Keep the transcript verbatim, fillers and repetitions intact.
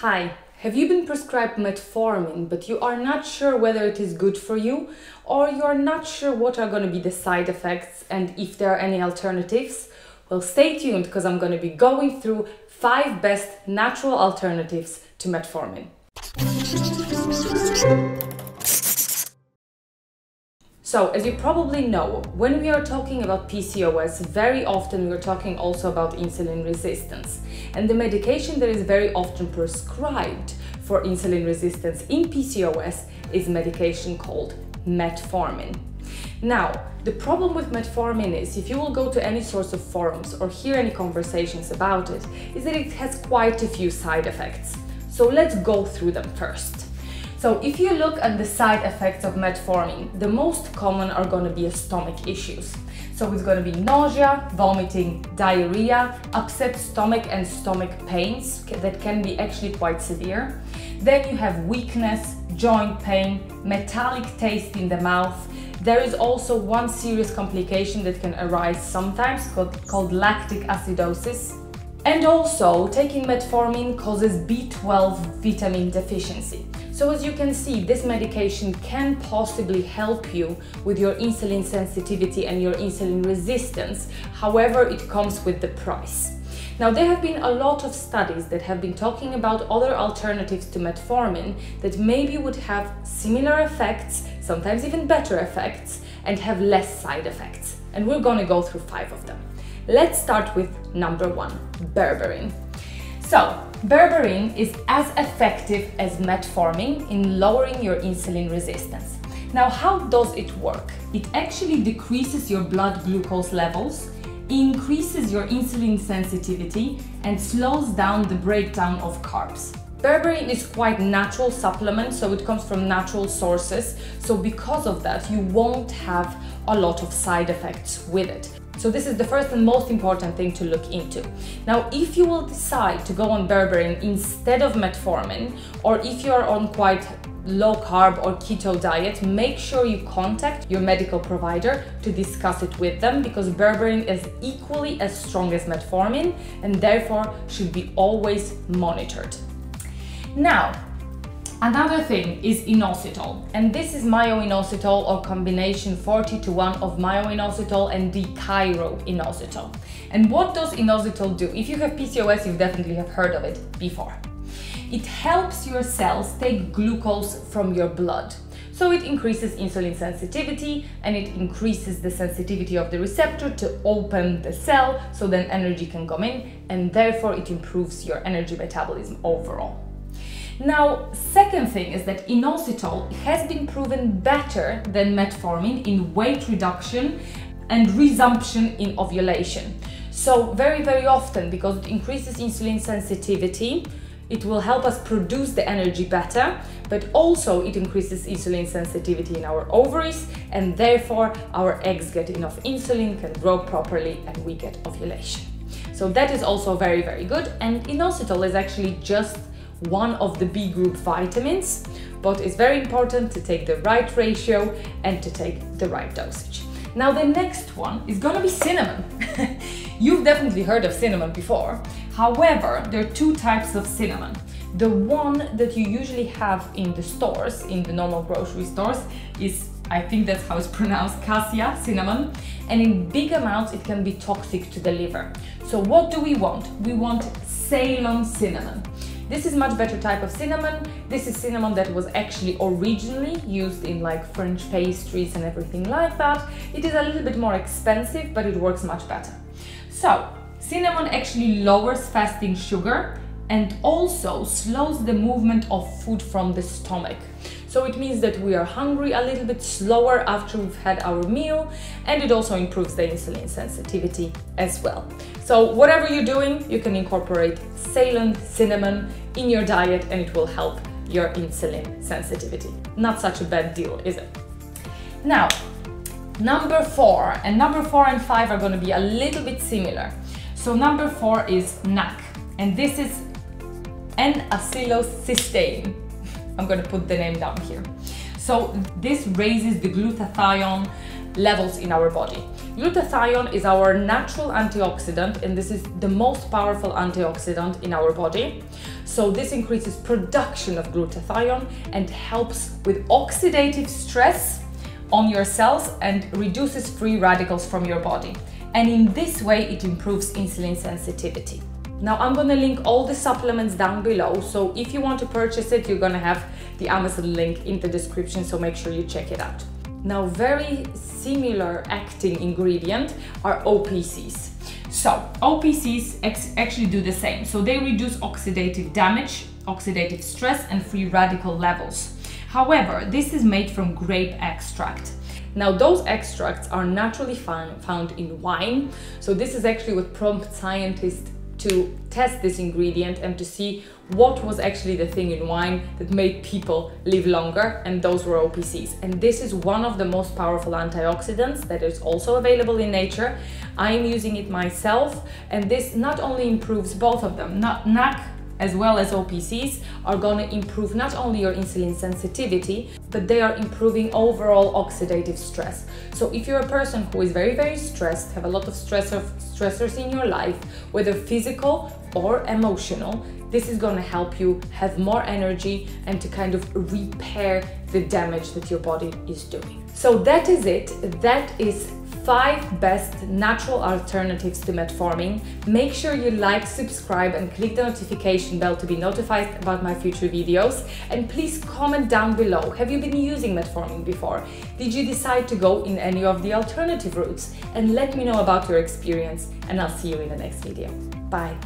Hi, have you been prescribed metformin but you are not sure whether it is good for you, or you are not sure what are going to be the side effects and if there are any alternatives? Well, stay tuned because I'm going to be going through five best natural alternatives to metformin. So, as you probably know, when we are talking about P C O S, very often we're talking also about insulin resistance. And the medication that is very often prescribed for insulin resistance in P C O S is medication called metformin. Now, the problem with metformin is, if you will go to any source of forums or hear any conversations about it, is that it has quite a few side effects. So let's go through them first. So if you look at the side effects of metformin, the most common are going to be stomach issues. So it's going to be nausea, vomiting, diarrhea, upset stomach and stomach pains that can be actually quite severe. Then you have weakness, joint pain, metallic taste in the mouth. There is also one serious complication that can arise sometimes called, called lactic acidosis. And also, taking metformin causes B twelve vitamin deficiency. So as you can see, this medication can possibly help you with your insulin sensitivity and your insulin resistance. However, it comes with the price. Now, there have been a lot of studies that have been talking about other alternatives to metformin that maybe would have similar effects, sometimes even better effects, and have less side effects. And we're going to go through five of them. Let's start with number one, berberine. So, berberine is as effective as metformin in lowering your insulin resistance. Now, how does it work? It actually decreases your blood glucose levels, increases your insulin sensitivity, and slows down the breakdown of carbs. Berberine is quite a natural supplement, so it comes from natural sources. So because of that, you won't have a lot of side effects with it. So this is the first and most important thing to look into. Now, if you will decide to go on berberine instead of metformin, or if you are on quite low carb or keto diet, make sure you contact your medical provider to discuss it with them, because berberine is equally as strong as metformin and therefore should be always monitored. Now, another thing is inositol, and this is myo-inositol or combination forty to one of myo-inositol and D-chiro inositol. And what does inositol do? If you have P C O S, you definitely have heard of it before. It helps your cells take glucose from your blood. So it increases insulin sensitivity, and it increases the sensitivity of the receptor to open the cell, so then energy can come in, and therefore it improves your energy metabolism overall. Now, second thing is that inositol has been proven better than metformin in weight reduction and resumption in ovulation. So very, very often, because it increases insulin sensitivity, it will help us produce the energy better, but also it increases insulin sensitivity in our ovaries, and therefore our eggs get enough insulin, can grow properly, and we get ovulation. So that is also very, very good. And inositol is actually just one of the B group vitamins, but it's very important to take the right ratio and to take the right dosage. Now, the next one is gonna be cinnamon. You've definitely heard of cinnamon before. However, there are two types of cinnamon. The one that you usually have in the stores, in the normal grocery stores, is, I think that's how it's pronounced, cassia cinnamon, and in big amounts it can be toxic to the liver. So what do we want? We want Ceylon cinnamon. This is much better type of cinnamon. This is cinnamon that was actually originally used in like French pastries and everything like that. It is a little bit more expensive, but it works much better. So cinnamon actually lowers fasting sugar and also slows the movement of food from the stomach. So it means that we are hungry a little bit slower after we've had our meal, and it also improves the insulin sensitivity as well. So whatever you're doing, you can incorporate Ceylon cinnamon in your diet and it will help your insulin sensitivity. Not such a bad deal, is it? Now, number four, and number four and five are going to be a little bit similar. So number four is N A C, and this is N-acetylcysteine. I'm going to put the name down here. So this raises the glutathione levels in our body. Glutathione is our natural antioxidant, and this is the most powerful antioxidant in our body. So this increases production of glutathione and helps with oxidative stress on your cells and reduces free radicals from your body. And in this way, it improves insulin sensitivity. Now, I'm gonna link all the supplements down below, so if you want to purchase it, you're gonna have the Amazon link in the description, so make sure you check it out. Now, very similar acting ingredient are O P Cs. So, O P Cs actually do the same. So they reduce oxidative damage, oxidative stress, and free radical levels. However, this is made from grape extract. Now, those extracts are naturally found in wine. So this is actually what prompted scientists to test this ingredient and to see what was actually the thing in wine that made people live longer, and those were O P Cs. And this is one of the most powerful antioxidants that is also available in nature. I'm using it myself, and this not only improves both of them, N A C as well as O P Cs are gonna improve not only your insulin sensitivity, but they are improving overall oxidative stress. So if you're a person who is very, very stressed, have a lot of stressor, stressors in your life, whether physical or emotional, this is gonna help you have more energy and to kind of repair the damage that your body is doing. So that is it. That is five best natural alternatives to metformin. Make sure you like, subscribe, and click the notification bell to be notified about my future videos. And please comment down below. Have you been using metformin before? Did you decide to go in any of the alternative routes? And let me know about your experience, and I'll see you in the next video. Bye.